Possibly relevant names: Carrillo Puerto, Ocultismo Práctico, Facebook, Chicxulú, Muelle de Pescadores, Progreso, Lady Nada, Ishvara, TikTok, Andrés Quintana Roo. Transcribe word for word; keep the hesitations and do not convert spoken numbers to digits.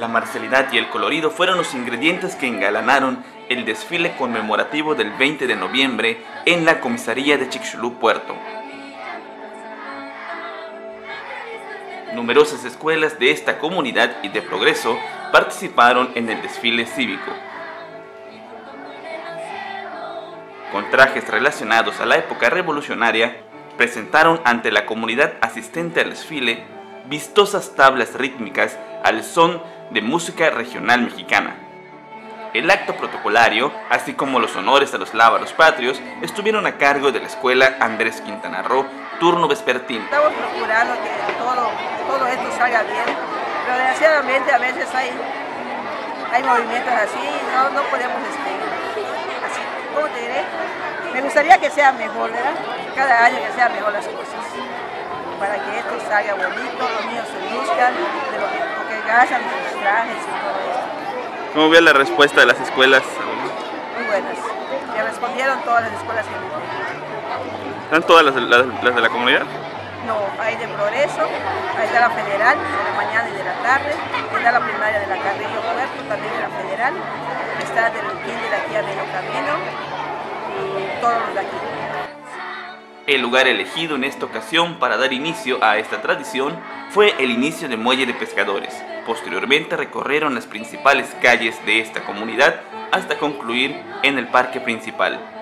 la marcialidad y el colorido fueron los ingredientes que engalanaron el desfile conmemorativo del veinte de noviembre en la comisaría de Chicxulú, Puerto. Numerosas escuelas de esta comunidad y de Progreso participaron en el desfile cívico, con trajes relacionados a la época revolucionaria. Presentaron ante la comunidad asistente al desfile vistosas tablas rítmicas al son de música regional mexicana. El acto protocolario, así como los honores a los lábaros patrios, estuvieron a cargo de la escuela Andrés Quintana Roo, turno vespertino. Estamos procurando que todo, todo esto salga bien, pero desgraciadamente a veces hay, hay movimientos así y no, no podemos este, así, ¿cómo te diré? Me gustaría que sea mejor, ¿verdad? Cada año que sean mejor las cosas, para que esto salga bonito, los niños se buscan, porque gastan sus trajes y todo eso. ¿Cómo vio la respuesta de las escuelas? Muy buenas, me respondieron todas las escuelas que me... ¿Están todas las, las, las de la comunidad? No, hay de Progreso, hay de la Federal, de la mañana y de la tarde, está la primaria de la Carrillo Puerto, también de la Federal, está del kinder de aquí a medio camino. El lugar elegido en esta ocasión para dar inicio a esta tradición fue el inicio del Muelle de Pescadores. Posteriormente recorrieron las principales calles de esta comunidad hasta concluir en el parque principal.